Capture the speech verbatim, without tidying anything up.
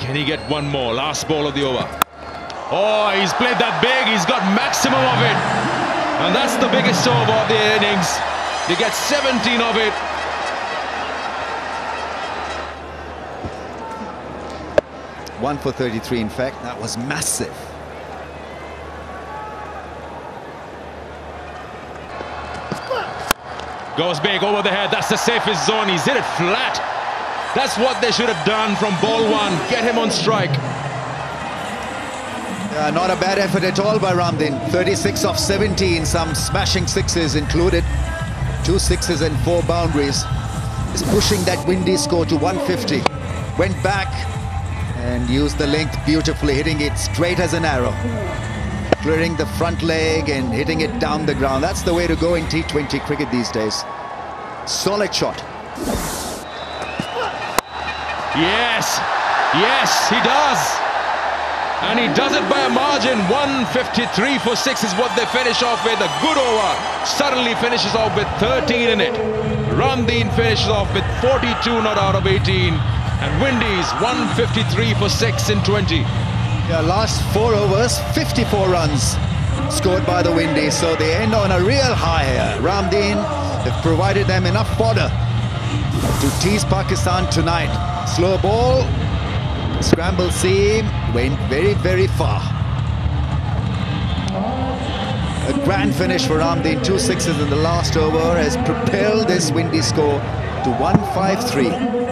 Can he get one more? Last ball of the over. Oh, he's played that big. He's got maximum of it. And that's the biggest over of the innings. They get seventeen of it. one for thirty-three, in fact. That was massive. Goes big over the head. That's the safest zone. He's hit it flat. That's what they should have done from ball one. Get him on strike. Yeah, not a bad effort at all by Ramdin. thirty-six off seventeen. Some smashing sixes included. Two sixes and four boundaries. He's pushing that Windies score to one fifty. Went back and used the length beautifully, hitting it straight as an arrow. Clearing the front leg and hitting it down the ground. That's the way to go in T twenty cricket these days. Solid shot. Yes, yes, he does. And he does it by a margin. one fifty-three for six is what they finish off with. A good over. Suddenly finishes off with thirteen in it. Ramdin finishes off with forty-two not out of eighteen. And Windies one fifty-three for six in twenty. Yeah, last four overs, fifty-four runs scored by the Windies. So they end on a real high here. Ramdin have provided them enough fodder to tease Pakistan tonight. Slow ball, scramble seam, went very, very far. A grand finish for Ramdin. Two sixes in the last over has propelled this Windies score to one fifty-three.